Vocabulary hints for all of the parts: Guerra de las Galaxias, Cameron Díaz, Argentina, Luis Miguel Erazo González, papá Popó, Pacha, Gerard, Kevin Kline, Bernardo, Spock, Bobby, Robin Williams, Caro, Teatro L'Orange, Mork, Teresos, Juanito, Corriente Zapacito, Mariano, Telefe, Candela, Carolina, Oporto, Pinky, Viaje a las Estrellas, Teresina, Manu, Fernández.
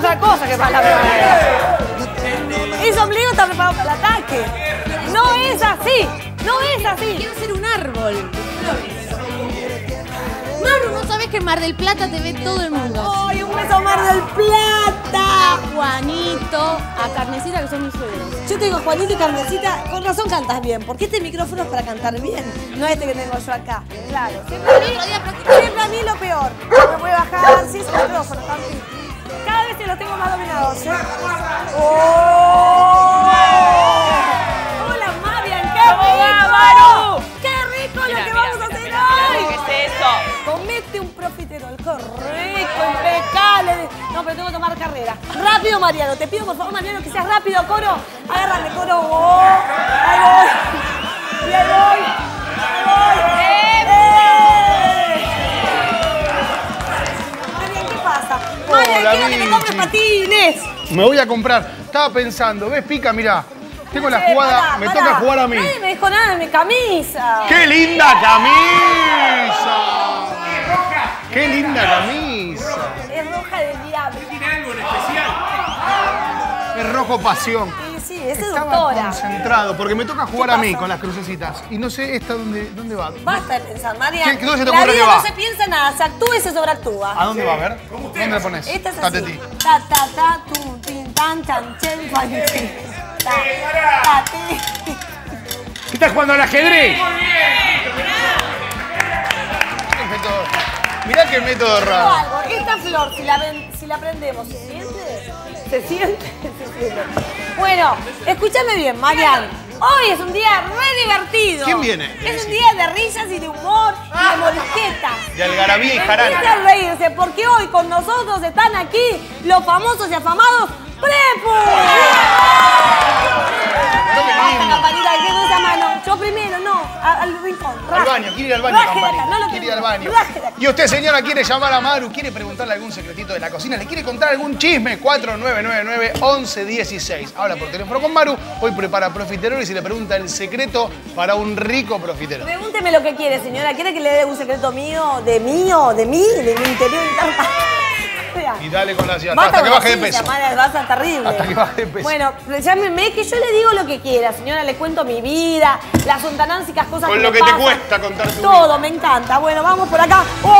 para otra cosa que para la pelea. Ese ombligo está preparado para el ataque. No es así. No es así. Quiero ser un árbol. Maru, no sabes que en Mar del Plata te ve todo el mundo. ¡Ay, un beso a Mar del Plata! A Juanito, a Carnesita, que son mis suegros. Yo tengo a Juanito y Carnesita, con razón cantas bien, porque este micrófono es para cantar bien, no este que tengo yo acá. Claro. Siempre a mí lo peor. Me voy a bajar, sí, es el micrófono, también. Cada vez te los tengo más dominados, ¿eh? ¡Oh! ¡Hola, Marian! ¡Qué rico! Maru! ¡Qué rico lo que vamos a hacer hoy! ¿Qué es eso? Comete un profiterol, correcto, impecable. No, pero tengo que tomar carrera. Rápido, Mariano. Te pido, por favor, Mariano, que seas rápido, coro. Agárrale, coro. Oh, ahí voy. Y ahí voy. Ahí voy. Mariano, ¿qué pasa? Mariano, quiero que te compres patines. Me voy a comprar. Estaba pensando, ¿ves? Pica, mirá. Tengo la jugada, pará, me toca jugar a mí. Nadie me dijo nada de mi camisa. ¡Qué linda camisa! ¡Qué linda camisa! Es roja del diablo. ¿Tiene algo en especial? Es rojo pasión. Sí, es seductora. Concentrado, porque me toca jugar a mí con las crucecitas. Y no sé esta dónde va. Basta de pensar, María. La vida no se piensa nada, se actúa y se sobreactúa. ¿A dónde va? A ver, ¿dónde la pones? Esta es así. Ta, ta, ta, tum, tin, tan, tan, chen, pan, tin. Ta, ta, ti. ¿Qué estás jugando al ajedrez? ¡Muy bien! Mirá qué método raro. Algo. Esta flor, si la prendemos, ¿se siente? ¿Se siente? Se siente. Bueno, escúchame bien, Marian. Hoy es un día re divertido. ¿Quién viene? Es un día de risas y de humor y de molesquetas. De algarabía y jarana. Empieza a reírse porque hoy con nosotros están aquí los famosos y afamados Prepo. Yo primero, no, al rincón. Al baño, quiere ir al baño. Acá, no lo quiere ir al baño. Y usted, señora, quiere llamar a Maru, quiere preguntarle algún secretito de la cocina, le quiere contar algún chisme. 4999-1116. Habla por teléfono con Maru, hoy prepara profiterol y se le pregunta el secreto para un rico profiterol. Pregúnteme lo que quiere, señora. ¿Quiere que le dé un secreto de mi interior y tal? Y dale con la ciudad. Hasta que baje de peso. Va a ser terrible. Hasta que baje de peso. Bueno, llámeme que yo le digo lo que quiera, señora. Le cuento mi vida, las sontanancicas cosas que me pasan. Con lo que te cuesta contar tu vida. Todo, me encanta. Bueno, vamos por acá. ¡Oh!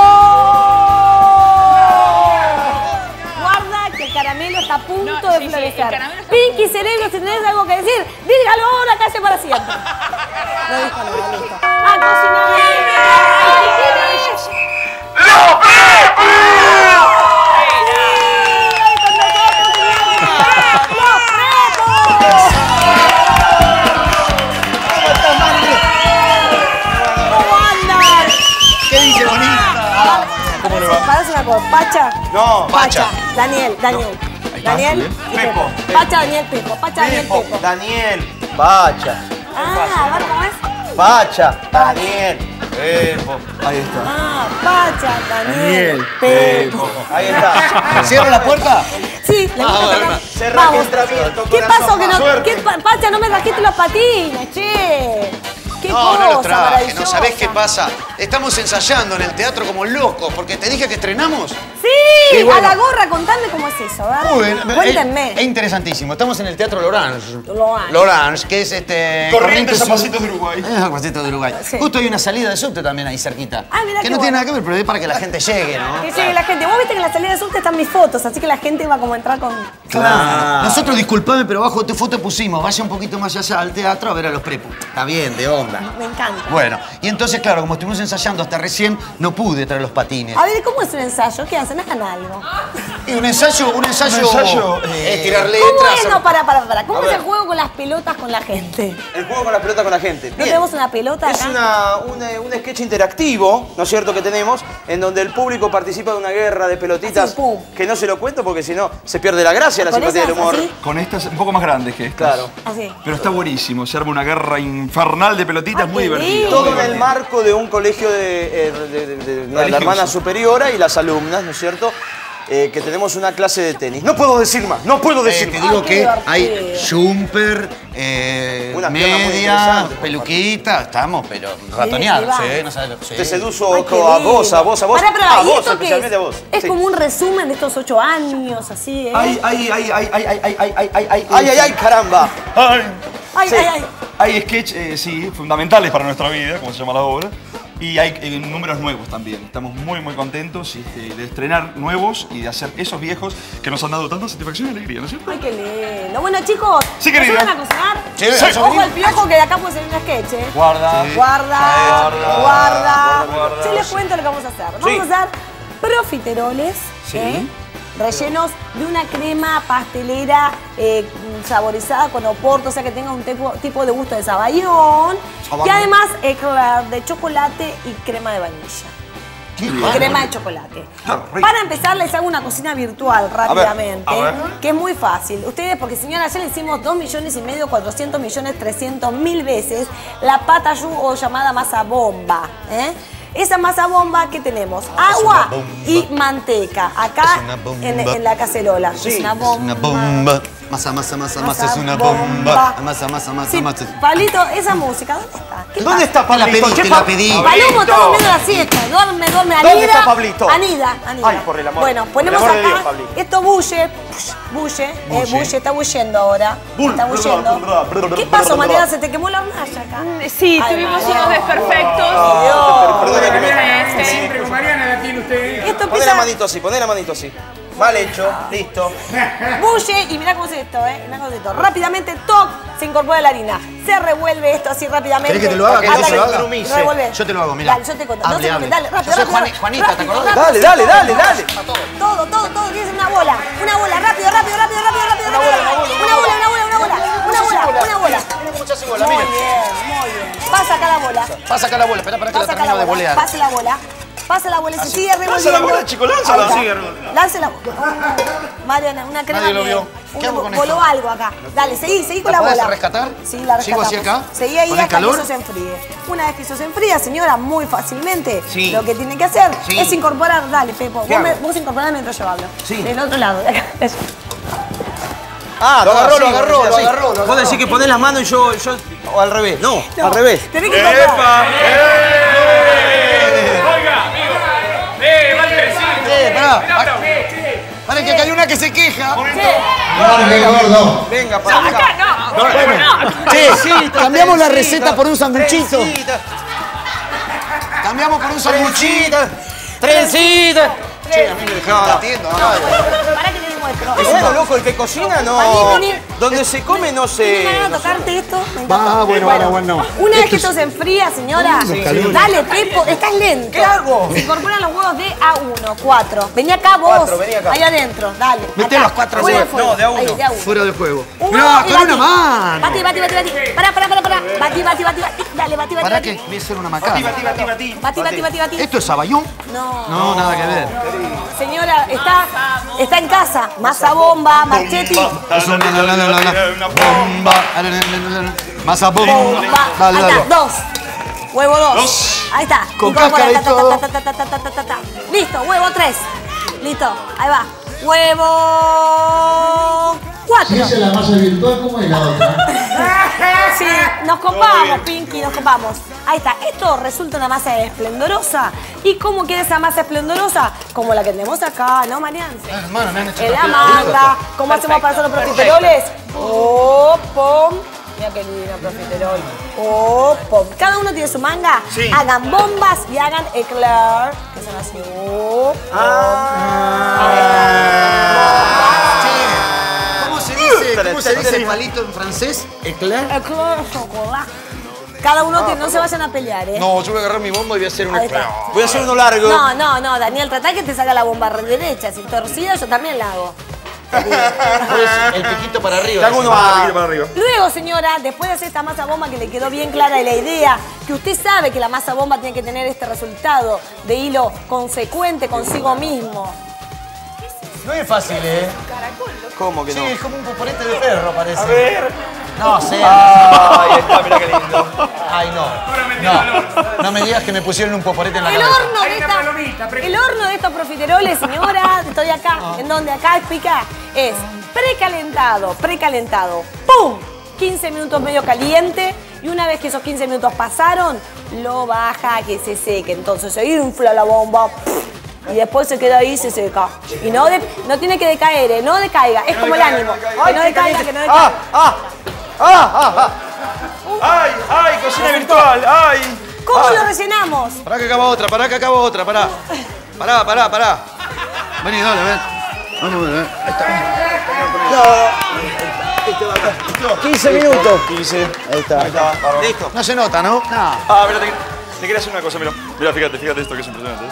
Guarda que el caramelo está a punto de florecer. Pinky, cerebro, si tenés algo que decir, dígalo ahora, calle para siempre. No dijo nada, listo. ¡A cocinar! ¿Parás una cosa? ¿Pacha? No, Pacha. Daniel. No. Daniel. Pepo. Pacha, Daniel, Pepo. Pacha, Daniel, Pepo. Daniel, Pacha. Ah, ¿a ver cómo es? Pacha, Daniel, Pepo. Ahí está. Ah, Pacha, Daniel, Pepo. Ahí está. ¿Cierra la puerta? Sí, la puerta. Cerra contra mí. ¿Qué pasó que no? ¿Qué, Pacha, no me trajiste los patines, che? No los traje, ¿no sabés qué pasa? Estamos ensayando en el teatro como locos, porque te dije que estrenamos. ¡Sí! Bueno. A la gorra, contame cómo es eso, ¿verdad? Cuéntenme. Es interesantísimo. Estamos en el Teatro L'Orange. L'Orange, que es este... Corriente Zapacito de Uruguay. Zapacito de Uruguay. Sí. Justo hay una salida de subte también ahí cerquita. Ah, mirá que no tiene nada que ver, pero es para que la gente llegue, ¿no? Que llegue la gente. Vos viste que en la salida de subte están mis fotos, así que la gente va como a entrar con... Claro. Nosotros, disculpame, pero abajo de tu foto pusimos, vaya un poquito más allá al teatro a ver a los Prepo. Está bien, de onda. Me encanta. Bueno, y entonces, claro, como estuvimos ensayando hasta recién, no pude traer los patines. A ver, ¿cómo es un ensayo? ¿Qué hacen? ¿Hacen algo? Un ensayo es tirar letras. ¿Cómo es? No, para. ¿Cómo es el juego con las pelotas con la gente? El juego con las pelotas con la gente. ¿No tenemos una pelota acá? Es un sketch interactivo, ¿no es cierto?, que tenemos, en donde el público participa de una guerra de pelotitas. Así, que no se lo cuento porque si no se pierde la gracia, la simpatía del humor. ¿Así? Con estas un poco más grandes que estas. Claro. Así. Pero está buenísimo. Se arma una guerra infernal de pelotitas, muy divertida. Todo en el marco de un colegio de la hermana superiora y las alumnas, ¿no es cierto? que tenemos una clase de tenis. No puedo decir más, no puedo decir más. Te digo que hay jumper, media, peluquita, estamos, pero ratoneados. Sí, no sabes lo que te seduzo. Ay, a vos. Pará, pero, especialmente a vos. Es sí, como un resumen de estos 8 años, así, ¿eh? Ay, caramba. Hay sketch, sí, fundamentales para nuestra vida, como se llama la obra. Y hay números nuevos también. Estamos muy, muy contentos de estrenar nuevos y de hacer esos viejos que nos han dado tanta satisfacción y alegría, ¿no es cierto? Ay, qué lindo. Bueno, chicos, ¿nos van a cocinar? Sí, sí. Ojo al piojo, que de acá puede salir un sketch, ¿eh? Guarda, sí, guarda. Sí, les cuento lo que vamos a hacer. Vamos a hacer profiteroles, rellenos de una crema pastelera saborizada con Oporto, o sea que tenga un tipo de gusto de sabayón. Y además eclair de chocolate y crema de vainilla. Crema de chocolate. Para empezar, les hago una cocina virtual rápidamente, a ver, que es muy fácil. Ustedes, porque señora, ya le hicimos 2.500.000, 400.300.000 veces la patayú o llamada masa bomba, ¿eh? Esa masa bomba que tenemos, agua y manteca, acá en la cacerola. Sí. Es una bomba. Masa, es una bomba. Masa. Palito, esa música, ¿dónde está? ¿Dónde está Pablito? La pedí. Palito está durmiendo la siesta. Duerme. Anida. ¿Dónde está Pablito? Anida. Ay, por el amor. Bueno, ponemos acá. Dios, esto bulle, está bullendo ahora. ¿Qué pasó, Mariana? ¿Se te quemó la hornalla acá? Sí, tuvimos unos desperfectos. Dios. Mariana la tiene usted. Poné la manito así, Mal hecho, listo. Bulle, y mirá cómo es esto, ¿eh? Rápidamente, toc, se incorpora la harina. Se revuelve esto así rápidamente. ¿Querés que te lo haga? Yo te lo hago, mirá. Dale, yo te conto. Dale, rápido. Yo soy Juanita, ¿te acordás? Dale. Todo, tienes una bola. Rápido. Una bola. Muchas bolas, mira. Muy bien. Pasa acá la bola, espera que la termino de bolear. Pasa la bola, se sigue revolviendo. Pasa la bola, chicos, lánzala. Lánzala. Mariana, una crema. Nadie lo vio. ¿Qué hago con esto? Voló algo acá. Dale, seguí con la bola. ¿La podés rescatar? Sí, la rescatamos. ¿Sigo hacia acá? Seguí ahí hasta que eso se enfríe. Una vez que eso se enfría, señora, muy fácilmente, lo que tiene que hacer es incorporar. Dale, Pepo, vos incorporás mientras yo hablo. Sí. Del otro lado, de acá. Lo agarró. Vos decís que ponés las manos y yo... O al revés. No, al revés. Tenés que incorporar. Para que acá hay una que se queja. No, gordo. Venga, para acá. No. Cambiamos la receta por un sanguchito. Trencita. Che, a mí me dejaba latiendo. Para que te muestro. Es uno loco el que cocina, no. Donde se come, no sé. ¿Me van a tocarte esto? Bueno. Una vez que esto se enfría, señora, dale, Pepo, estás lento. ¿Qué hago? Se incorporan los huevos de A1, 4. Vení acá vos. Ahí adentro, dale. Mete los 4 huevos. No, de A1. Fuera de fuego. No, con una mano. Batí. Pará. Batí. Dale, batí. ¿Para qué? Voy a hacer una macana. Batí. ¿Esto es sabayón? No, nada que ver. Señora, está en casa. Masa bomba, marchetti. Masa bomba. 2. Huevo 2. Ahí está. Con cáscara y todo. Listo, huevo 3. Listo, ahí va. Huevo 4. ¿Dice la masa virtual como es la otra? Sí, nos copamos, Pinky, nos copamos. Ahí está, esto resulta una masa esplendorosa. ¿Y cómo queda esa masa esplendorosa? Como la que tenemos acá, ¿no, Marian? Hermano, me han hecho. En la manga. ¿Cómo hacemos para hacer los profiteroles? ¡Pom! Mira qué lindo, profiterol. ¡Pom! Cada uno tiene su manga. Hagan bombas y hagan eclair. Que son así. ¿Cómo se dice el palito en francés? Eclair. Eclair, chocolate. Cada uno tiene, no se vayan a pelear, ¿eh? No, yo voy a agarrar mi bomba y voy a hacer un eclair. Voy a hacer uno largo. No, Daniel, tratá que te salga la bomba derecha. Si torcida, yo también la hago. El piquito para arriba. Luego, señora, después de hacer esta masa bomba que le quedó bien clara la idea, que usted sabe que la masa bomba tiene que tener este resultado de hilo consecuente consigo mismo. No es fácil, ¿eh? Caracol. ¿Cómo que no? Sí, es como un componente de perro, parece. A ver. No sé. Ah, ahí está, mirá qué lindo. Ay, no. No me digas que me pusieron un poporete en la cabeza. El horno de estos profiteroles, señora, estoy acá, en donde acá explica, es precalentado, ¡pum! 15 minutos medio caliente y una vez que esos 15 minutos pasaron, lo baja a que se seque. Entonces se infla la bomba. Y después se queda ahí y se seca. Y no tiene que decaer, no decaiga. Es como el ánimo. Que no decaiga, que no decaiga. ¡Ay! Cocina virtual, ay. ¿Cómo lo rellenamos? Pará que acaba otra, pará. Pará. Vení, dale, ven. Vamos, ven. Ahí está. 15 minutos. 15. Ahí está. Listo. No se nota, ¿no? No. Ah, mirá, te quería hacer una cosa, mirá, fíjate esto que es impresionante.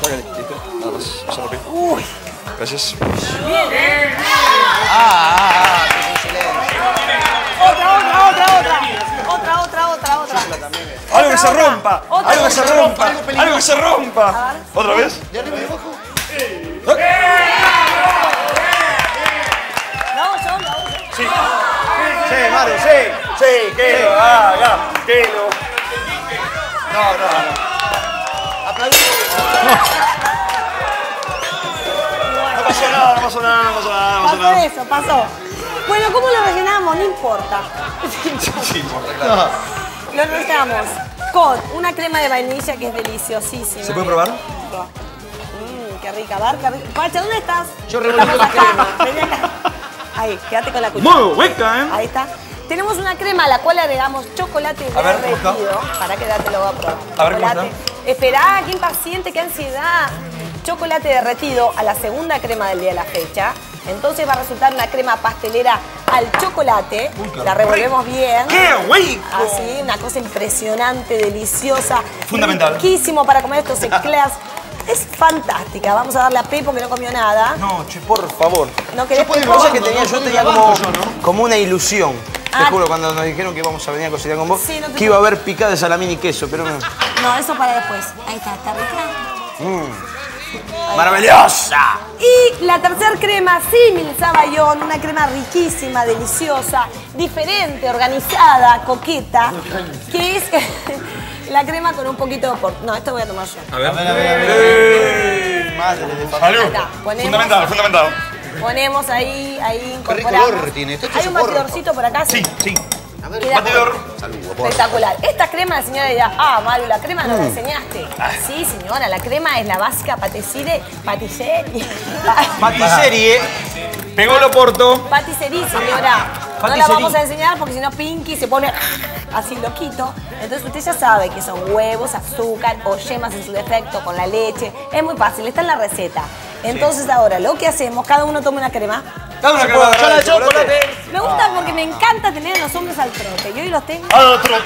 Sácale, listo, nada más, pasamos bien. Uy. Gracias. Bien. Otra. Algo que se rompa. Algo que se rompa. ¿Otra vez? ¿Ya no me debajo? No. Sí, Maru, sí. Sí, que lo haga, que lo... No. No pasó nada. Pasó eso, pasó. Bueno, ¿cómo lo rellenamos? No importa. Sí, importa, claro. Lo rellenamos con una crema de vainilla que es deliciosísima. ¿Se puede probar? Qué rica, Barca. Pacha, ¿dónde estás? Yo revolví la crema. Vení acá. Ahí, quédate con la cuchara. Muy hueca, ¿eh? Ahí está. Tenemos una crema a la cual agregamos chocolate derretido. Para que date lo voy a probar. A ver, ¿cómo está? Esperá, qué impaciente, qué ansiedad. Chocolate derretido a la segunda crema del día de la fecha. Entonces va a resultar una crema pastelera al chocolate. La revolvemos bien. ¡Qué rico! Así, una cosa impresionante, deliciosa. Fundamental. Riquísimo para comer estos eclairs. Es fantástica. Vamos a darle a Pepo que no comió nada. No, che, por favor. No querés Pepo. Yo tenía como una ilusión. Te juro, cuando nos dijeron que íbamos a venir a cocinar con vos, que iba a haber picada de salamín y queso, pero no. No, eso para después. Ahí está, ¿está rica? ¡Maravillosa! Y la tercera crema, símil sabayón, una crema riquísima, deliciosa, diferente, organizada, coqueta, que es la crema con un poquito de Oporto. No, esto voy a tomar yo. A ver. Madre de papá. Fundamental. Ponemos ahí, incorporamos. Qué rico olor tiene. Hay un batidorcito por acá. Sí. A ver, batidor. Espectacular. Esta crema, la señora dirá, Maru, la crema no la enseñaste. Sí, señora, la crema es la básica patisserie. Pegó el Oporto. Patisserie, señora. No la vamos a enseñar porque si no Pinky se pone así loquito. Entonces usted ya sabe que son huevos, azúcar o yemas en su defecto con la leche. Es muy fácil, está en la receta. Entonces ahora lo que hacemos, cada uno toma una crema. Cada uno chocolate. Me gusta porque me encanta tener a los hombres al trote. Y hoy los tengo. ¡Al trote!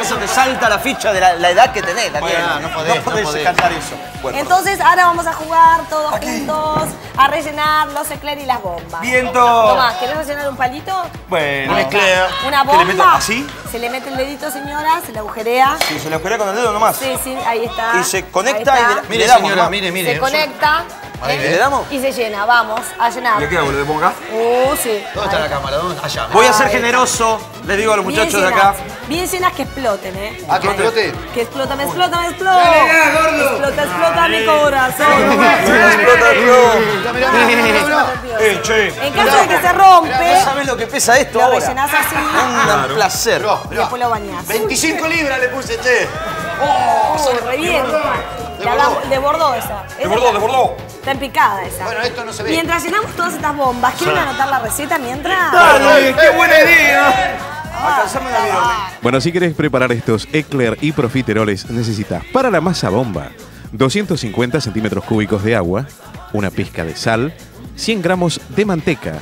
Eso te salta la ficha de la edad que tenés, Daniel. No podés cantar eso. Bueno. Entonces ahora vamos a jugar todos juntos a rellenar los eclairs y las bombas. ¡Viento! Tomás, ¿querés rellenar un palito? Bueno, un eclair. ¿Una bomba? ¿Qué le meto así? Se le mete el dedito, señora, se la agujerea. Sí, se la agujerea con el dedo nomás. Sí, ahí está. Y se conecta y mire, señora, mire. Se conecta. ¿Le damos? Y se llena, vamos a llenar. ¿Y qué hago? ¿Le pongo acá? Sí. ¿Dónde está la cámara? ¿Dónde? Allá. Voy a ser generoso, les digo a los muchachos de acá. Bien llenas que exploten, ¿eh? ¿Ah, que explote? Que explota, me explota. Explota mi corazón. En caso de que se rompe. ¿Sabes lo que pesa esto ahora? Lo rellenás así. Un placer. Y después lo bañás. 25 libras le puse, che. Revienta. Desbordó esa. Desbordó. Está en picada esa. Bueno, esto no se ve. Mientras llenamos todas estas bombas, ¿quieren anotar la receta mientras? ¡Dale! ¡Qué buena idea! Alcanzame la vida. Bueno, si querés preparar estos eclair y profiteroles, necesitas para la masa bomba 250 centímetros cúbicos de agua, una pizca de sal, 100 gramos de manteca,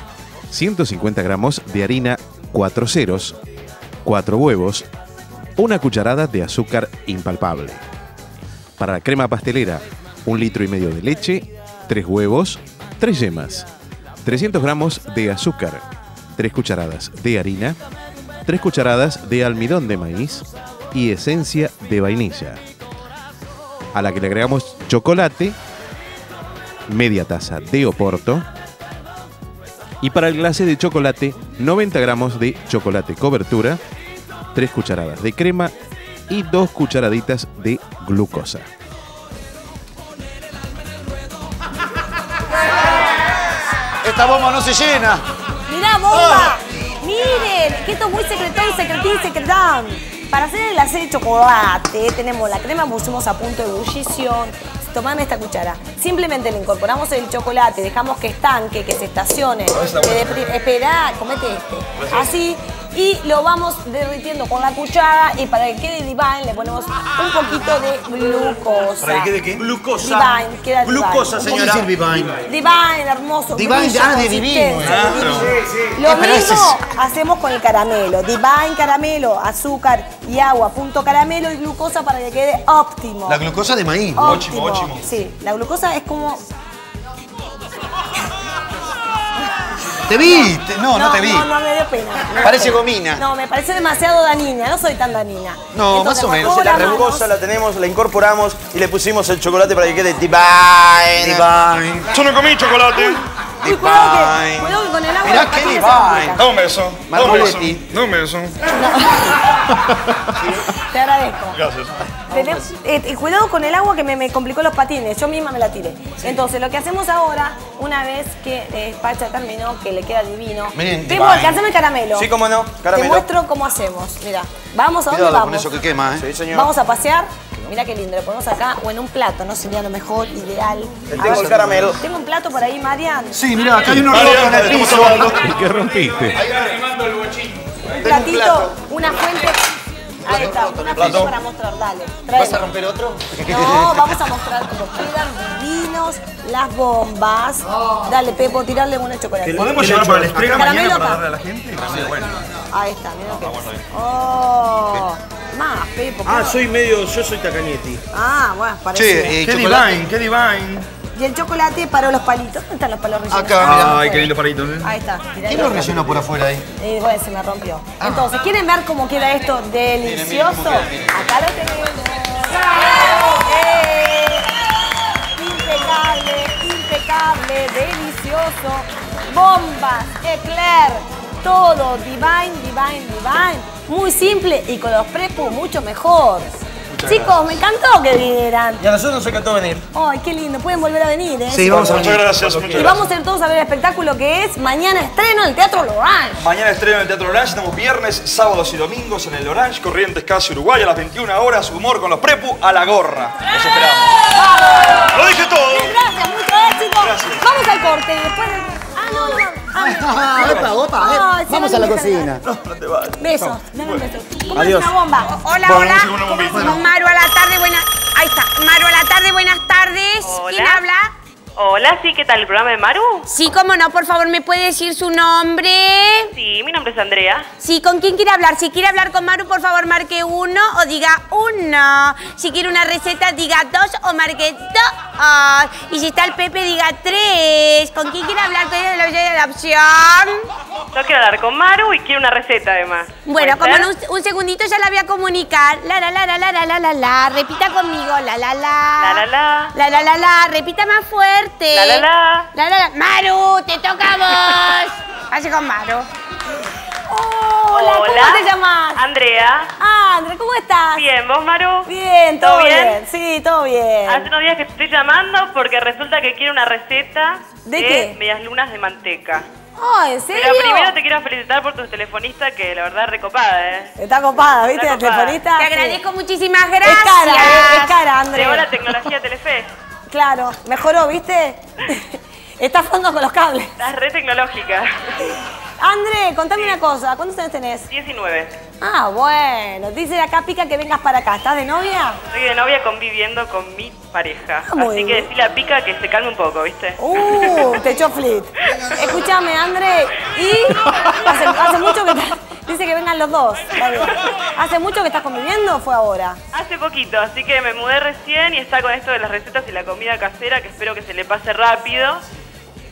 150 gramos de harina 4 ceros, 4 huevos, una cucharada de azúcar impalpable. Para la crema pastelera, 1,5 litros de leche, 3 huevos, 3 yemas, 300 gramos de azúcar, 3 cucharadas de harina, 3 cucharadas de almidón de maíz y esencia de vainilla. A la que le agregamos chocolate, media taza de Oporto. Y para el glacé de chocolate, 90 gramos de chocolate cobertura, 3 cucharadas de crema y 2 cucharaditas de glucosa. Esta bomba no se llena. Mirá, bomba. ¡Oh! Miren, que esto es muy secretón, secretín, secretán. Para hacer el glacé de chocolate tenemos la crema, pusimos a punto de ebullición. Tomame esta cuchara. Simplemente le incorporamos el chocolate, dejamos que estanque, que se estacione. Esperá, comete este. Así. Y lo vamos derritiendo con la cuchara. Y para que quede divine le ponemos un poquito de glucosa. ¿Para que quede qué? Glucosa. Divine, queda divine. Glucosa, señora. ¿Cómo divine? Divine, hermoso. Divine, ya de divino. Claro. Sí. Lo mismo hacemos con el caramelo. Divine, caramelo, azúcar y agua. Punto caramelo y glucosa para que quede óptimo. La glucosa de maíz. Óptimo. Óptimo. Sí, la glucosa es como... ¿Te vi? No, te vi. No, me dio pena. Parece gomina. No, me parece demasiado danina. No soy tan danina. No, entonces, más o menos. La glucosa la tenemos, la incorporamos y le pusimos el chocolate para que quede divine. Divine. Yo no comí chocolate. Divine. Cuidado que con el agua... Mirá qué divine. Dame un beso. Dame un beso. Te agradezco. Gracias. Cuidado con el agua que me complicó los patines. Yo misma me la tiré. Sí. Entonces, lo que hacemos ahora, una vez que Pacha terminó, que le queda divino. Miren, Pepo, alcánzame el caramelo. Sí, cómo no. Caramelo. Te muestro cómo hacemos. Mira, vamos a dónde vamos. Con eso que quema, ¿eh? Sí, señor. Vamos a pasear. Mira qué lindo. Lo ponemos acá o en un plato, ¿no? Sería lo mejor, ideal. Tengo el caramelo. Tengo un plato por ahí, Marian. Sí, mira, acá hay unos rotos en el piso. ¿Qué rompiste? Ahí va remando el bochín. Un platito, una fuente. Ahí está, una foto para mostrar, dale. Tráeme. ¿Vas a romper otro? No, vamos a mostrar cómo quedan divinos las bombas. Oh. Dale, Pepo, tirarle una chocolate. ¿Podemos llevar para el spray mañana para darle a la gente? Ah, sí, bueno. Ahí está, mira que es. Oh, más, Pepo. Ah, soy medio, yo soy Tacañetti. Ah, bueno, parece. Che, qué divine, qué divine. Y el chocolate para los palitos. ¿Dónde están los palos rellenos? Acá, mirá. Ay, qué lindo palitos. Ahí está. ¿Quién los rellenó por afuera ahí? Bueno, se me rompió. Ah. Entonces, ¿quieren ver cómo queda esto delicioso? Miren, miren queda, acá lo tenemos. Impecable, impecable, delicioso. Bombas, eclair, todo divine, divine, divine. Muy simple y con los Prepo mucho mejor. Chicos, me encantó que vinieran. Y a nosotros nos encantó venir. Ay, qué lindo. Pueden volver a venir, ¿eh? Sí, vamos a venir. Muchas gracias. Muchas gracias. Vamos a ir todos a ver el espectáculo que es mañana estreno en el Teatro L'Orange. Mañana estreno en el Teatro L'Orange. Estamos viernes, sábados y domingos en el L'Orange. Corrientes, Casi, Uruguay. A las 21 horas, humor con los Prepo a la gorra. Los esperamos. ¡Vamos! Lo dije todo. Muchas gracias. Mucho éxito. Gracias. Vamos al corte. Después... Ah, no, no. Ah, opa, opa. Oh, vamos a la cocina. No, no te vayas. Besos. Dame un beso. Adiós. Una bomba. Hola, hola. Bueno. Maru a la tarde, buenas... Ahí está. Maru a la tarde, buenas tardes. Hola. ¿Quién habla? Hola, sí, ¿qué tal? ¿El programa de Maru? Sí, cómo no, por favor, ¿me puede decir su nombre? Sí, mi nombre es Andrea. Sí, ¿con quién quiere hablar? Si quiere hablar con Maru, por favor, marque 1 o diga 1. Si quiere una receta, diga 2 o marque 2. Y si está el Pepe, diga 3. ¿Con quién quiere hablar? ¿Cuál es la opción? Yo quiero hablar con Maru y quiero una receta, además. Bueno, como no, un segundito ya la voy a comunicar. La, la, la, la, la, la, la, la. Repita conmigo. La, la, la. La, la, la. La, la, la, la. Repita más fuerte. La, la, la. La, la, la. Maru, te toca a vos. Así con Maru. Oh, hola, ¿cómo te llamas? Andrea. Ah, Andrea, ¿cómo estás? Bien, ¿vos, Maru? Bien, ¿todo bien? Sí, todo bien. Hace unos días que te estoy llamando porque resulta que quiero una receta de qué? Medias lunas de manteca. Oh, ¿en serio? Pero primero te quiero felicitar por tu telefonista, que la verdad es recopada, ¿eh? Está copada, ¿viste? Está copada. La telefonista. Te agradezco muchísimas gracias. Es cara, Andrea. Llegó la tecnología Telefe. Claro, mejoró, ¿viste? Estás fondo con los cables. Estás re tecnológica. André, contame una cosa. ¿Cuántos años tenés? 19. Ah, bueno. Dice acá Pica que vengas para acá. ¿Estás de novia? Estoy de novia conviviendo con mi pareja. Ah, así que decirle a Pica que se calme un poco, ¿viste? Te echó flit. Escúchame, André. ¿Y hace mucho que estás? Dice que vengan los dos. ¿Hace mucho que estás conviviendo o fue ahora? Hace poquito, así que me mudé recién y está con esto de las recetas y la comida casera, que espero que se le pase rápido.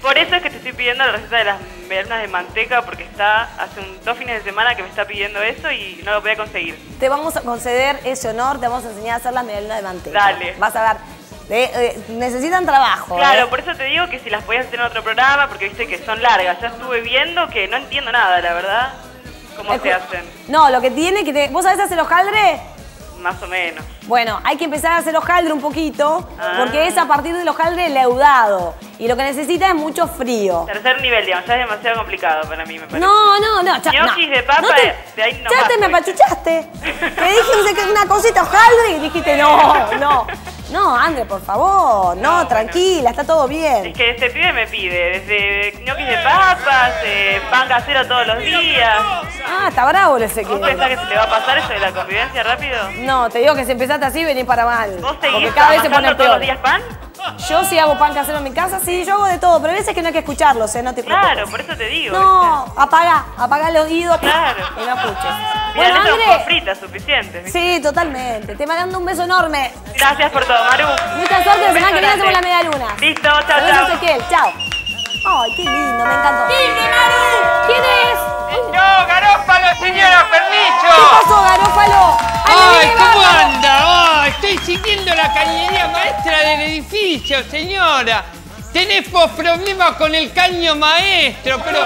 Por eso es que te estoy pidiendo la receta de las medialunas de manteca, porque está hace dos fines de semana que me está pidiendo eso y no lo voy a conseguir. Te vamos a conceder ese honor, te vamos a enseñar a hacer las medialunas de manteca. Dale. Vas a ver. necesitan trabajo. Claro, por eso te digo que si las podías hacer en otro programa, porque viste que son largas. Ya estuve viendo que no entiendo nada, la verdad. ¿Cómo se hacen? No, lo que tiene que... ¿Vos sabés hacer hojaldre? Más o menos. Bueno, hay que empezar a hacer hojaldre un poquito, porque es a partir del hojaldre leudado. Y lo que necesita es mucho frío. Tercer nivel, digamos, ya es demasiado complicado para mí, me parece. No, no, no. Ñoquis de papa, no te, de ahí no ya más, te me pachuchaste. Te dije una cosita hojaldre y dijiste no, no. No, André, por favor. No, no, tranquila, bueno, está todo bien. Es que este pibe me pide desde ñoquis de papas, pan casero todos los días. Ah, está bravo el Ezequiel. ¿Vos pensás que se le va a pasar eso de la convivencia rápido? No, te digo que si empezaste así, venís para mal. ¿Vos seguís amasando todos los días pan? Yo sí hago pan casero en mi casa, sí, yo hago de todo, pero a veces que no hay que escucharlo, no te preocupes. Claro, por eso te digo. No, apagá el oído, claro, y no escuches. Bueno, André, con fritas suficiente. Sí, totalmente. Te mando un beso enorme. Gracias por todo, Maru. Mucha suerte, la semana que viene hacemos la media luna. Listo, chao, chao. Ezequiel, chao. Ay, qué lindo, me encantó. ¡Pinky, Maru! ¿Quién es? ¡Yo, Garófalo, señora Pernicho! ¿Qué pasó, Garófalo? ¡Ay, cómo anda! Estoy siguiendo la cañería maestra del edificio, señora. Tenemos problemas con el caño maestro, pero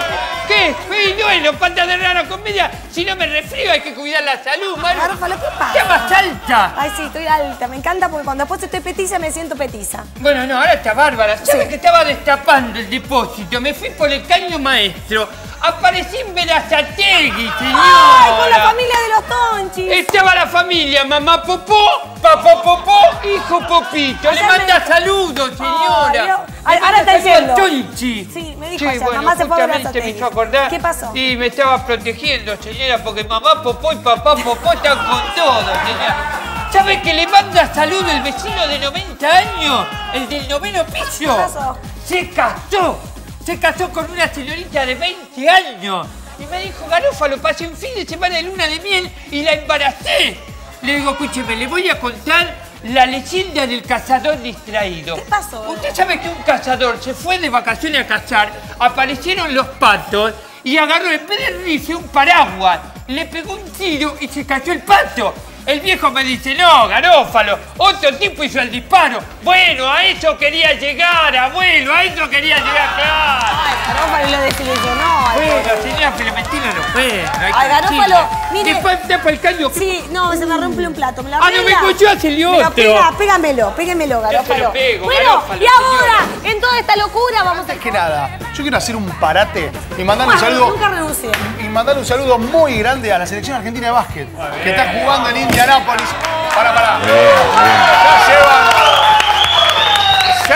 ¿qué es? ¡Fue duelo, pata de rana comedia! Si no me resfrío hay que cuidar la salud, Maru. Garófalo, ¿qué pasa? ¡Está más alta! Ay, sí, estoy alta. Me encanta porque cuando después estoy petiza me siento petiza. Bueno, no, ahora está bárbara. ¿Sabes que estaba destapando el depósito? Me fui por el caño maestro. Aparecí en Berazategui, señora. ¡Ay, con la familia de los Tonchis! Estaba la familia, mamá Popó, papá Popó, hijo Popito. Le manda saludos, señora. Ay, ahora está yendo. Tonchi. Sí, me dijo allá, mamá se fue a Berazategui. Me hizo acordar. ¿Qué pasó? Y me estaba protegiendo, señora, porque mamá Popó y papá Popó están con todo, señora. ¿Sabes que le manda saludos el vecino de 90 años? El del 9º piso. ¿Qué pasó? Se casó. Se casó con una señorita de 20 años y me dijo, Garófalo, pasé un fin de semana de luna de miel y la embaracé. Le digo, escúcheme, le voy a contar la leyenda del cazador distraído. ¿Qué pasó? Usted sabe que un cazador se fue de vacaciones a cazar, aparecieron los patos y agarró en vez de rifle un paraguas, le pegó un tiro y se cayó el pato. El viejo me dice, no, Garófalo, otro tipo hizo el disparo. Bueno, a eso quería llegar, abuelo, a eso quería llegar, claro. Ay, Garófalo lo desilusionó. Bueno, señora Clementina no fue. Ay, Garófalo, mire. Después tapa el caño. Sí, no, se me rompe un plato. Me la pega. Ah, no me cogió, hacerle otro. Pero pégamelo, Garófalo. Yo lo pego, bueno, Garófalo, y ahora, señora, en toda esta locura vamos a... Es que nada, yo quiero hacer un parate y mandar un saludo... Nunca renuncié. Y mandar un saludo muy grande a la selección argentina de básquet, que está jugando en India. Indianápolis, para. Ya llevan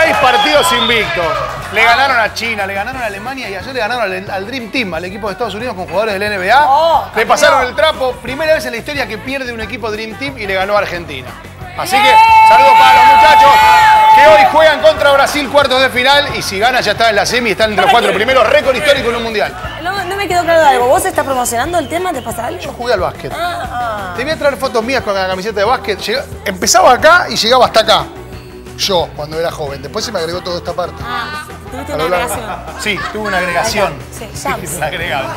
6 partidos invictos. Le ganaron a China, le ganaron a Alemania y ayer le ganaron al Dream Team, al equipo de Estados Unidos con jugadores del NBA. Le pasaron el trapo. Primera vez en la historia que pierde un equipo Dream Team y le ganó a Argentina. Así que saludos para los muchachos que hoy juegan contra Brasil cuartos de final y si gana ya está en la semi, están entre los 4 primeros, récord histórico en un mundial. No me quedó claro algo. ¿Vos estás promocionando el tema? ¿Te pasa algo? Yo jugué al básquet. Te voy a traer fotos mías con la camiseta de básquet. Empezaba acá y llegaba hasta acá. Yo, cuando era joven. Después se me agregó toda esta parte. ¿Tuviste una agregación? Sí, tuve una agregación. Sí, un agregado.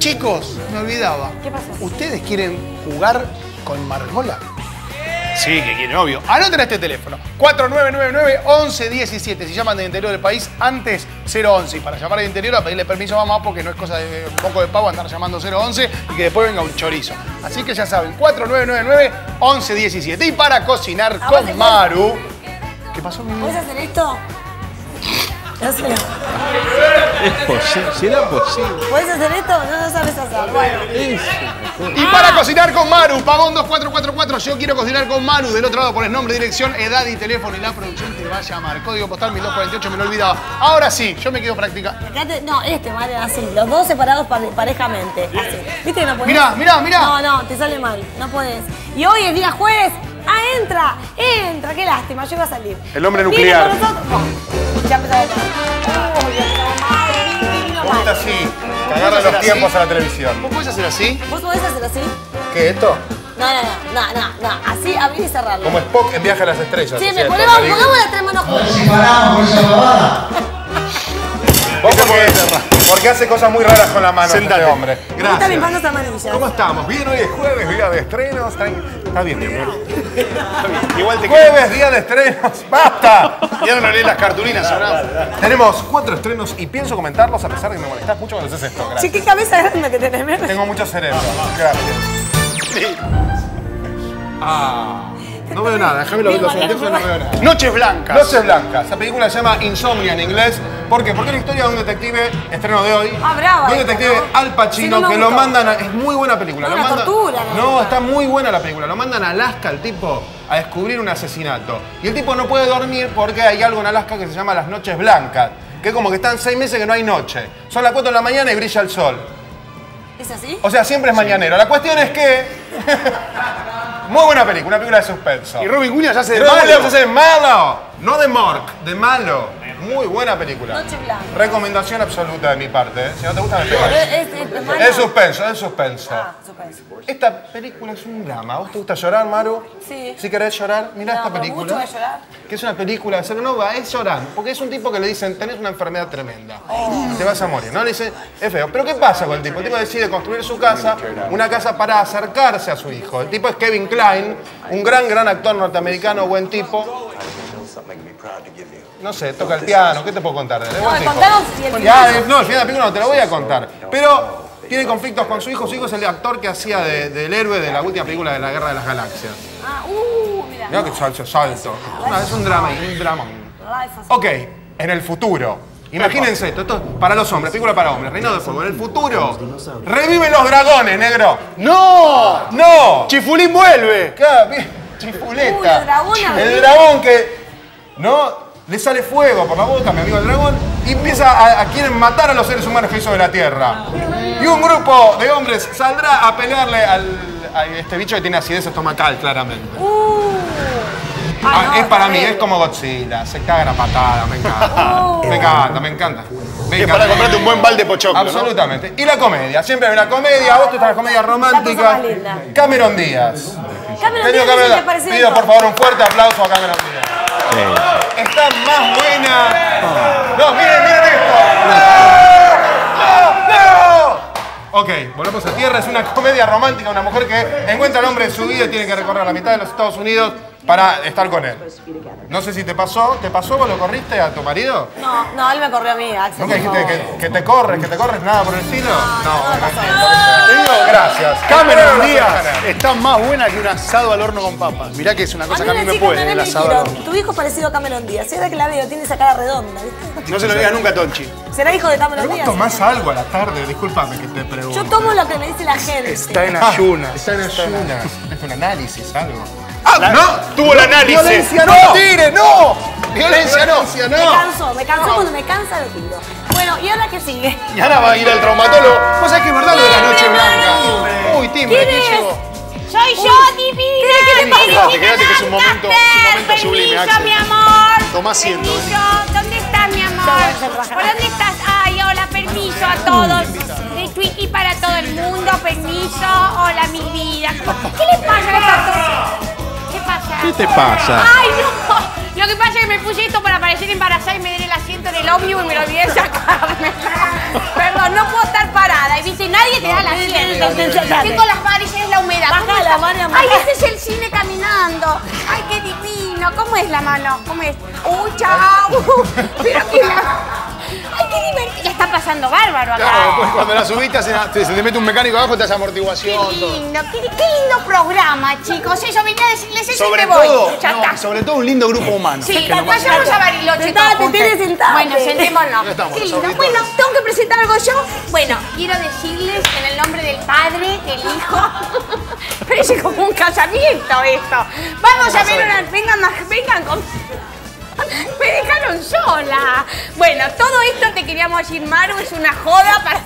Chicos, me olvidaba. ¿Qué pasó? ¿Ustedes quieren jugar con Margola? Sí, que quieren, obvio. Anoten este teléfono. 4999-1117. Si llaman del interior del país, antes 011. Y para llamar del interior, a pedirle permiso a mamá, porque no es cosa de un poco de pavo andar llamando 011 y que después venga un chorizo. Así que ya saben, 4999-1117. Y para cocinar con Maru... ¿Qué pasó, mi amor? ¿Puedes hacer esto? Hazlo. ¿Será posible? ¿Puedes hacer esto? No sabes hacer. Bueno. Y para cocinar con Maru, Pagón 2444, yo quiero cocinar con Maru. Del otro lado pones nombre, dirección, edad y teléfono y la producción te va a llamar. Código postal 1248, me lo olvidaba. Ahora sí, yo me quedo practicando. No, vale, así, los dos separados parejamente. Así. ¿Viste que no podés? Mirá. No, te sale mal, no podés. Y hoy es día jueves. Entra, qué lástima, yo iba a salir. El hombre nuclear. Ya empezó a estar así, que agarra los tiempos a la televisión. ¿Vos podés hacer así? ¿Vos podés hacer así? ¿Qué, esto? No. Así, abrir y cerrarlo. Como Spock en Viaje a las Estrellas. Sí, me ponemos las 3 manos juntas. Vos podés cerrar. Porque hace cosas muy raras con la mano. Sentate, este hombre. Gracias. Mis manos amarillas. ¿Cómo estamos? Bien, hoy es jueves, día de estrenos. Está bien, Daniel. Igual te jueves, día de estrenos. ¡Basta! Ya no leí las cartulinas ahora. Tenemos 4 estrenos y pienso comentarlos a pesar de que me molestás mucho cuando haces esto. Gracias. Sí, qué cabeza grande que tenés. Tengo mucho cerebro. Gracias. Sí. Ah. No veo nada, déjame lo ver los subtítulos, no veo nada. Noches Blancas. Noches Blancas. La película se llama Insomnia en inglés. ¿Por qué? Porque es la historia de un detective, estreno de hoy. Ah, bravo. De un detective Al Pacino que lo mandan a... Es muy buena película. No, lo mandan... tortura, no, está muy buena la película. Lo mandan a Alaska el tipo a descubrir un asesinato. Y el tipo no puede dormir porque hay algo en Alaska que se llama las Noches Blancas. Que como que están 6 meses que no hay noche. Son las 4 de la mañana y brilla el sol. ¿Es así? O sea, siempre es mañanero. La cuestión es que... Muy buena película, una película de suspenso. Y Robin Williams hace de malo. Hace de malo. No de Mork, de malo. Muy buena película. Noche Blanca. Recomendación absoluta de mi parte. Si no te gusta, me pegas. Es suspenso, es suspenso. Ah, suspenso. Esta película es un drama. ¿A vos te gusta llorar, Maru? Sí. Si querés llorar, mirá esta película. Mucho de llorar. Que es una película de Cernova, es llorar. Porque es un tipo que le dicen, tenés una enfermedad tremenda. Oh. Te vas a morir. No le dicen, es feo. Pero ¿qué pasa con el tipo? El tipo decide construir su casa, una casa para acercarse a su hijo. El tipo es Kevin Kline, un gran actor norteamericano, buen tipo. No sé, toca el piano, ¿qué te puedo contar de él? No, contanos si el piano. No, al final de la película no te lo voy a contar. Pero tiene conflictos con su hijo es el actor que hacía del héroe de la última película de la Guerra de las Galaxias. Ah, mirá. Mirá que salto. No, es un drama, un drama. Ok, en el futuro. Imagínense esto es para los hombres, película para hombres, Reinado de Fuego. En el futuro, reviven los dragones, negro. ¡No! ¡No! ¡Chifulín vuelve! ¡Chifuleta! El dragón que... ¿no? Le sale fuego por la boca, mi amigo el dragón, y empieza a quieren matar a los seres humanos que hizo de la Tierra. Y un grupo de hombres saldrá a pelearle a este bicho que tiene acidez estomacal, claramente. Es para mí, es como Godzilla, se caga la patada, me encanta. Me encanta. Es para comprarte un buen balde pochoclo. Absolutamente. ¿No? Y la comedia, siempre hay una comedia, vos te estás en la comedia romántica. Cameron Díaz. Cameron Díaz, pido por favor un fuerte aplauso a Cameron Díaz. Está más buena. No, miren esto. ¡No! Ok, Volvemos a Tierra. Es una comedia romántica. Una mujer que encuentra al hombre de su vida y tiene que recorrer la mitad de los Estados Unidos para estar con él. No sé si te pasó. ¿Te pasó? ¿Vos lo corriste a tu marido? No, él me corrió a mí. ¿Nunca dijiste que te corres? ¿Nada por el estilo? No, te digo gracias. Cameron Díaz está más buena que un asado al horno con papas. Mirá que es una cosa que a mí me puede. El asado al horno. Tu hijo es parecido a Cameron Díaz. Si es que la veo, tiene esa cara redonda. No se lo digas nunca a Tonchi. ¿Será hijo de Cameron Díaz? ¿Vos tomás algo a la tarde? Disculpame que te pregunto. Yo tomo lo que me dice la gente. Está en ayunas. Está en ayunas. Es un análisis, algo. ¡Ah, no! ¡Tuvo el análisis! ¡Violencia no! ¡Violencia no! Me cansó cuando me cansa lo tiro. Bueno, ¿y ahora qué sigue? Y ahora va a ir al traumatólogo. ¿Vos sabés que es verdad lo de la Noche Blanca? ¡Uy, timbre! ¿Quién es? ¡Soy yo, Tipi! ¿Qué le pasa? Quédate que es un momento sublime, Axel. ¡Mi amor! Tomá asiento. ¿Dónde estás, mi amor? ¿Por dónde estás? ¡Ay, hola! Permiso a todos. Twiki para todo el mundo. Permiso. Hola, mi vida. ¿Qué le pasa a todos? ¿Qué te pasa? ¡Ay, no! Lo que pasa es que me puse esto para parecer embarazada y me di el asiento en el ómnibus y me lo olvidé sacarme. Perdón, no puedo estar parada. Y dice, nadie te da el asiento. Estoy con las paredes, es la humedad. Baja la mano, mamá. Ay, este es el cine caminando. Ay, qué divino. ¿Cómo es la mano? ¿Cómo es? ¡Uy, chao! Pero que la... ¡Ay, qué divertido! Ya está pasando bárbaro acá. Claro, pues cuando la subiste se te mete un mecánico abajo y te hace amortiguación. Qué lindo programa, chicos. Yo venía a decirles eso y me voy. Sobre todo un lindo grupo humano. Sí, vayamos a Bariloche. Sentate. Bueno, sentémonos. Qué lindo. Bueno, tengo que presentar algo yo. Bueno, quiero decirles en el nombre del Padre, del Hijo. Parece como un casamiento esto. Vamos a ver una... Vengan con... Me dejaron sola. Bueno, todo esto te queríamos decir, Maru, es una joda para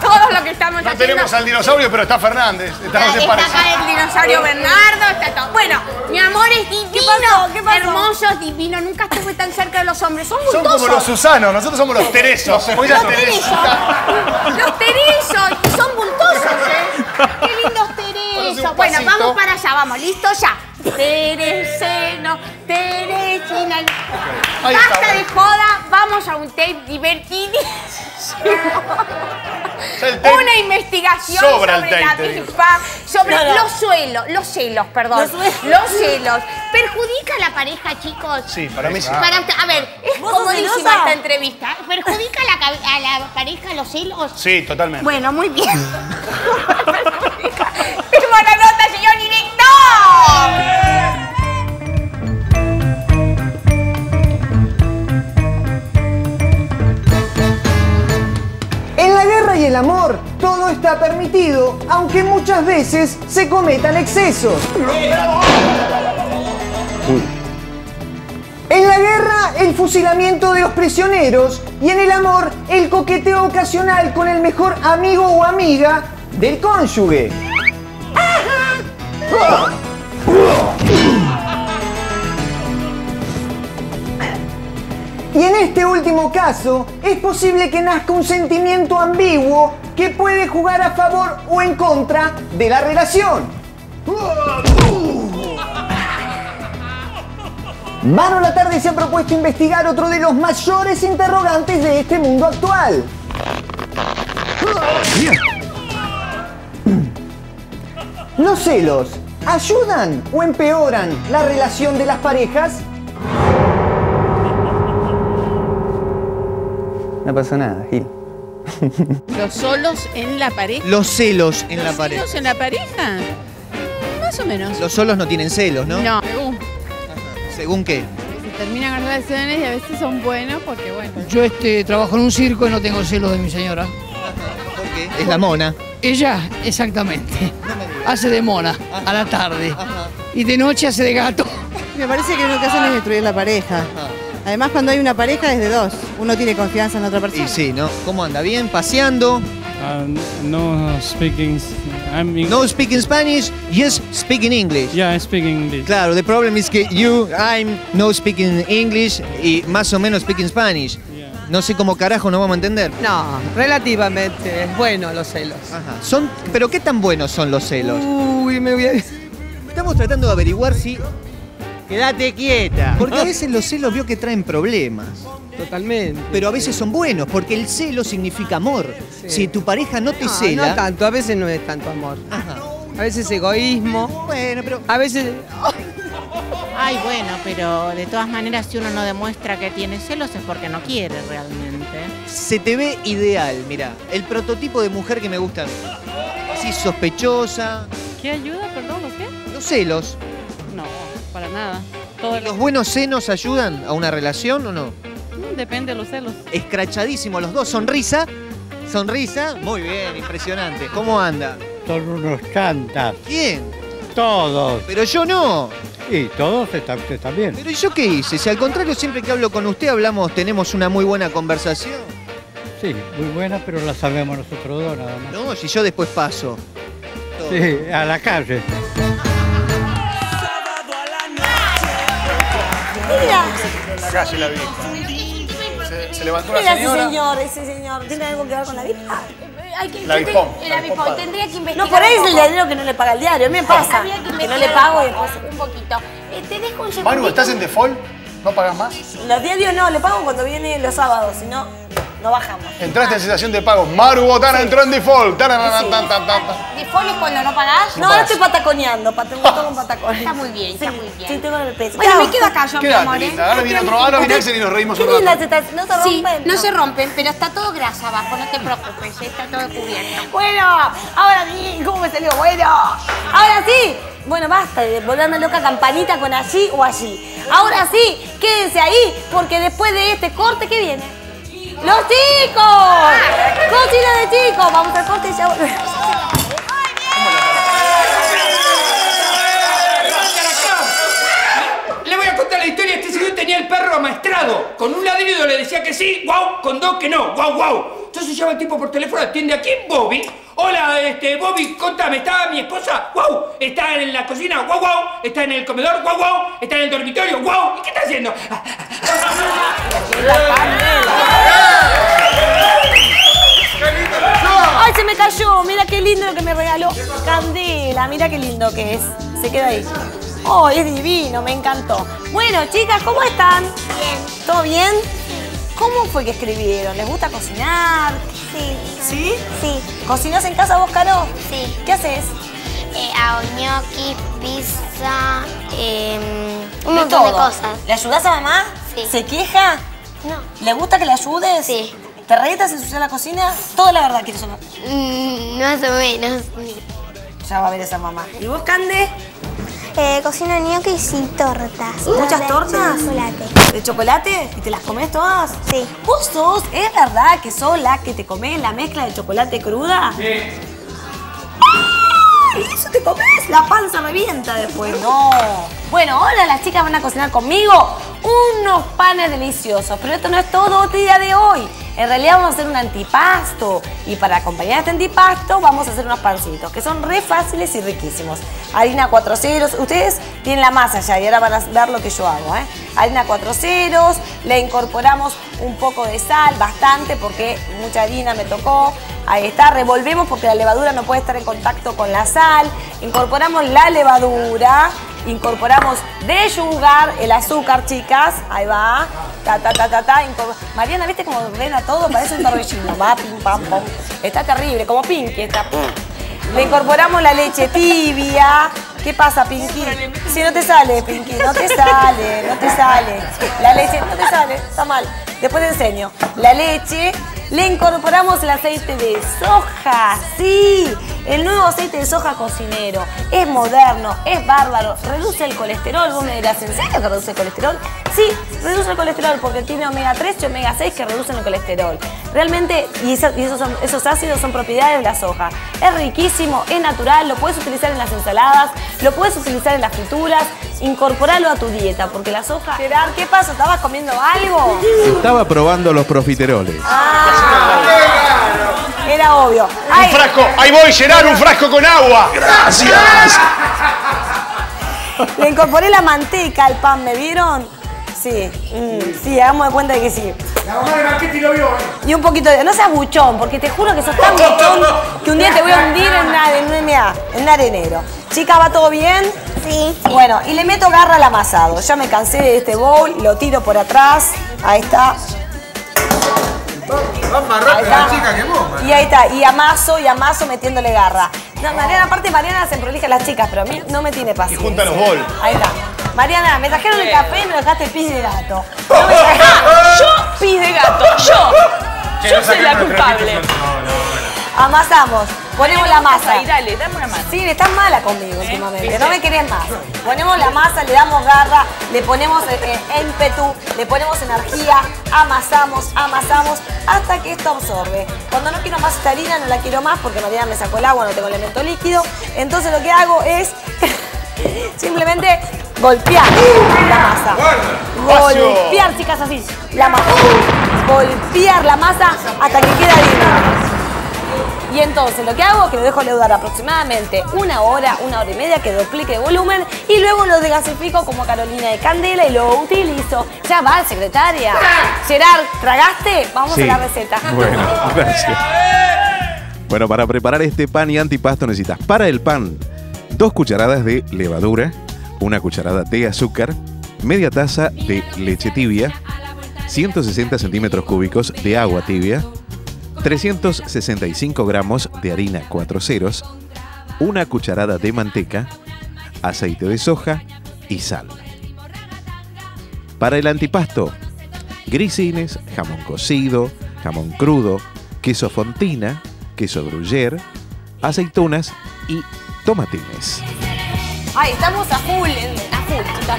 todos los que estamos haciendo. No tenemos al dinosaurio, pero está Fernández. Está acá el dinosaurio Bernardo, está todo. Bueno, mi amor es divino, hermoso, divino. Nunca estuve tan cerca de los hombres. Son gustosos. Son como los Susanos, nosotros somos los Teresos. Los Teresos. Y son bultosos, ¿eh? Qué lindos Teresos. Bueno, vamos para allá, vamos. ¿Listo? Ya. Tereseno, Teresina. Basta de joda, vamos a un tape divertidísimo. Una investigación sobre la pipa, sobre los celos. ¿Perjudica a la pareja, chicos? Sí, para mí sí. A ver, es comodísima esta entrevista. ¿Perjudica a la pareja los celos? Sí, totalmente. Bueno, muy bien. ¡Tengo la nota, señor director! Y el amor, todo está permitido, aunque muchas veces se cometan excesos. En la guerra, el fusilamiento de los prisioneros, y en el amor, el coqueteo ocasional con el mejor amigo o amiga del cónyuge. Y en este último caso, es posible que nazca un sentimiento ambiguo que puede jugar a favor o en contra de la relación. Maru a la tarde se ha propuesto investigar otro de los mayores interrogantes de este mundo actual. ¿Los celos ayudan o empeoran la relación de las parejas? No pasó nada, Gil. ¿Los solos en la pareja? Los celos en la pareja. ¿Los celos en la pareja? Más o menos. Los solos no tienen celos, ¿no? No. Según. ¿Según qué? Se terminan con relaciones y a veces son buenos porque, bueno. Yo trabajo en un circo y no tengo celos de mi señora. ¿Por qué? Es la mona. Ella, exactamente. Hace de mona a la tarde. Y de noche hace de gato. Me parece que lo que hacen es destruir la pareja. Además, cuando hay una pareja, es de dos. Uno tiene confianza en otra persona. Y sí, ¿no? ¿Cómo anda? ¿Bien? ¿Paseando? No speaking... No speaking Spanish, yes speaking English. Yeah, I'm speaking English. Claro, the problem is que you, I'm, no speaking English y más o menos speaking Spanish. Yeah. No sé cómo carajo no vamos a entender. No, relativamente es bueno los celos. Ajá. Son, ¿pero qué tan buenos son los celos? Uy, me voy a... Estamos tratando de averiguar si... Quédate quieta. Porque a veces los celos veo que traen problemas. Totalmente. Pero a veces son buenos, porque el celo significa amor. Sí. Si tu pareja no te cela... No tanto, a veces no es tanto amor. Ajá. A veces egoísmo. Bueno, pero... A veces... Ay, bueno, pero de todas maneras, si uno no demuestra que tiene celos es porque no quiere realmente. Se te ve ideal, mirá. El prototipo de mujer que me gusta a mí. Así sospechosa. ¿Qué ayuda? Perdón, ¿lo qué? Los celos. No. Para nada. ¿Los buenos senos ayudan a una relación o no? Depende de los celos. Escrachadísimo los dos. Sonrisa. Sonrisa. Muy bien, impresionante. ¿Cómo anda? Son unos chantas. ¿Quién? Todos. Pero yo no. Sí, todos están bien. ¿Pero yo qué hice? Si al contrario siempre que hablo con usted hablamos, tenemos una muy buena conversación. Sí, muy buena, pero la sabemos nosotros dos nada más. No, si yo después paso. Todo. Sí, a la calle. Mira. En la calle la vieja. Se levantó una señora. Ese señor. ¿Tiene algo que ver con la vieja? El avispón. El avispón. Tendría que investigar. No, por ahí es el dinero que no le paga el diario. A mí me pasa. Que no le pago un poquito. Te dejo un segundo. Manu, ¿estás en default? ¿No pagas más? Los diarios no, le pago cuando viene los sábados. Si no, no bajamos. Entraste en sensación de pago. Maru Botana entró en default. ¿Default es cuando no pagás? No, ahora estoy pataconeando. Pataconeando con patacones. Está muy bien, está muy bien. Sí, tengo el peso. Bueno, me quedo acá yo, mi amor. Ahora viene otro, ahora viene Axel y nos reímos un rato. No se rompen. No se rompen, pero está todo grasa abajo. No te preocupes, está todo cubierto. Bueno, ahora sí. ¿Cómo me salió? Bueno, ahora sí. Bueno, basta de volverme loca campanita con allí o allí. Ahora sí, quédense ahí, porque después de este corte, ¿qué viene? ¡Los chicos! ¡Cocina de chicos! Vamos al corte y ya volvemos. Le voy a contar la historia. Este señor tenía el perro amaestrado. Con un ladrido le decía que sí, guau, con dos que no, guau, guau. Entonces llama el tipo por teléfono, atiende aquí, Bobby. Hola, Bobby, contame, ¿está mi esposa? ¡Guau! ¿Está en la cocina? ¡Guau, guau! ¿Está en el comedor? ¡Guau, guau! ¿Está en el dormitorio? ¡Guau! ¿Y qué está haciendo? ¡Ay, se me cayó! Mira qué lindo lo que me regaló Candela, mira qué lindo que es. Se queda ahí. ¡Oh, es divino! Me encantó. Bueno, chicas, ¿cómo están? Bien. ¿Todo bien? Sí. ¿Cómo fue que escribieron? ¿Les gusta cocinar? Sí. ¿Sí? Sí. ¿Cocinas en casa vos, Caro? Sí. ¿Qué haces? Hago ñoqui, pizza, un montón de cosas. ¿Le ayudás a mamá? Sí. ¿Se queja? No. ¿Le gusta que le ayudes? Sí. ¿Te retas en ensuciar la cocina? Toda la verdad quiero saber. Más o menos. Ya va a ver esa mamá. ¿Y vos, Cande? Cocino ñoquis y tortas. ¿Muchas tortas? De chocolate. ¿De chocolate? ¿Y te las comes todas? Sí. ¿Vos sos? ¿Es verdad que sos la que te comes la mezcla de chocolate cruda? Sí. ¡Ah! ¿Eso te comes? La panza revienta después. No. Bueno, ahora las chicas van a cocinar conmigo unos panes deliciosos. Pero esto no es todo el día de hoy. En realidad vamos a hacer un antipasto. Y para acompañar este antipasto vamos a hacer unos pancitos, que son re fáciles y riquísimos. Harina 4 ceros. Ustedes tienen la masa ya y ahora van a ver lo que yo hago, ¿eh? Harina 4 ceros. Le incorporamos un poco de sal, bastante, porque mucha harina me tocó. Ahí está, revolvemos porque la levadura no puede estar en contacto con la sal. Incorporamos la levadura. Incorporamos de yugar el azúcar, chicas. Ahí va. Ta, ta, ta, ta, ta. Mariana, ¿viste cómo ordena todo? Parece un torbellino. Va, pim, pam, pam. Está terrible, como Pinky. Está. Le incorporamos la leche tibia. ¿Qué pasa, Pinky? Si no te sale, Pinky. No te sale, no te sale. La leche no te sale, está mal. Después te enseño. La leche. Le incorporamos el aceite de soja. Sí, el nuevo aceite de soja cocinero. Es moderno, es bárbaro, reduce el colesterol. Vos me dirás, ¿en serio que reduce el colesterol? Sí, reduce el colesterol porque tiene omega 3 y omega 6 que reducen el colesterol. Realmente, esos ácidos son propiedades de la soja. Es riquísimo, es natural, lo puedes utilizar en las ensaladas, lo puedes utilizar en las frituras. Incorporalo a tu dieta porque la soja... Gerard, ¿qué pasó? ¿Estabas comiendo algo? Estaba probando los profiteroles. Ah. Era obvio. Un frasco, ahí voy, Gerard, un frasco con agua. Gracias. Le incorporé la manteca al pan, ¿me vieron? Sí, sí, hagamos de cuenta de que sí. La mamá de Marquetti lo vio. Y un poquito de... No seas buchón, porque te juro que sos tan buchón que un día te voy a hundir en un arenero. Chica, ¿va todo bien? Sí. Bueno, y le meto garra al amasado. Ya me cansé de este bowl, lo tiro por atrás. Ahí está. Y ahí está, y amaso metiéndole garra. No, Mariana, aparte Mariana se prolija a las chicas, pero a mí no me tiene paciencia. Y junta los bols. Ahí está. Mariana, me trajeron el café y me dejaste pis de gato. No me trajeron. Yo pis de gato, yo. Yo soy la culpable. Amasamos, ponemos la masa. Ahí, dale, dame una masa. Sí, estás mala conmigo últimamente, no me querés más. Ponemos la masa, le damos garra, le ponemos ímpetu, le ponemos energía, amasamos, amasamos, hasta que esto absorbe. Cuando no quiero más esta harina, no la quiero más porque Mariana me sacó el agua, no tengo elemento líquido. Entonces lo que hago es simplemente golpear la masa. Golpear, chicas, así. La masa. Golpear la masa hasta que queda bien. Y entonces lo que hago es que lo dejo leudar aproximadamente una hora y media, que duplique de volumen y luego lo desgasifico como Carolina de Candela y lo utilizo. Ya va, secretaria. Gerard, ¿tragaste? Vamos a la receta. Bueno, gracias. Bueno, para preparar este pan y antipasto necesitas para el pan 2 cucharadas de levadura, 1 cucharada de azúcar, media taza de leche tibia, 160 centímetros cúbicos de agua tibia, 365 gramos de harina 4 ceros, 1 cucharada de manteca, aceite de soja y sal. Para el antipasto, grisines, jamón cocido, jamón crudo, queso fontina, queso gruyère, aceitunas y tomatines. Ay, estamos a full, chicas.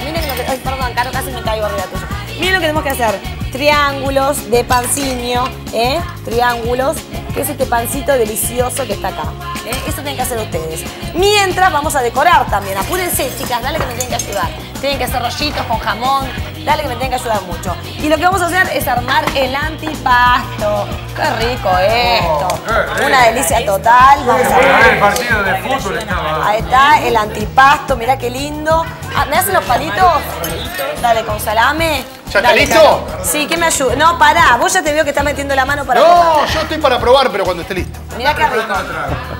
Miren lo que... Ay, perdón, Caro, casi me caigo arriba tuyo. Miren lo que tenemos que hacer. Triángulos de panciño, ¿eh? Triángulos, que es este pancito delicioso que está acá. ¿Eh? Eso tienen que hacer ustedes. Mientras vamos a decorar también. Apúrense, chicas, dale que me tienen que ayudar. Tienen que hacer rollitos con jamón, dale que me tienen que ayudar mucho. Y lo que vamos a hacer es armar el antipasto. Qué rico esto. Una delicia total. Vamos a ver. El partido de fútbol estaba. Ahí está el antipasto, mirá qué lindo. Ah, ¿me hacen los palitos? Dale, con salame. ¿Ya está listo? Sí, que me ayude. No, pará, vos ya te veo que estás metiendo la mano para... No, yo estoy para probar, pero cuando esté listo. Mirá qué rico.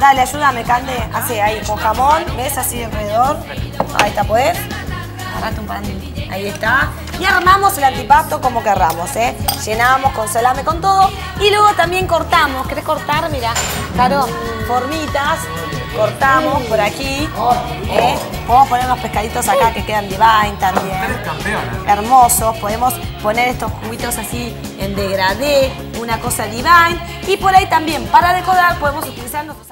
Dale, ayúdame, Cande. Así, ahí, con jamón. ¿Ves? Así de alrededor. Ahí está, ¿podés? agarrate un pan. Ahí está. Y armamos el antipasto como querramos, ¿eh? Llenamos con salame, con todo. Y luego también cortamos. ¿Querés cortar? Mira, Caro, formitas. Cortamos por aquí. ¿Eh? Podemos poner unos pescaditos acá que quedan divine también. Hermosos. Podemos poner estos juguitos así en degradé. Una cosa divine. Y por ahí también, para decorar, podemos utilizar nuestros...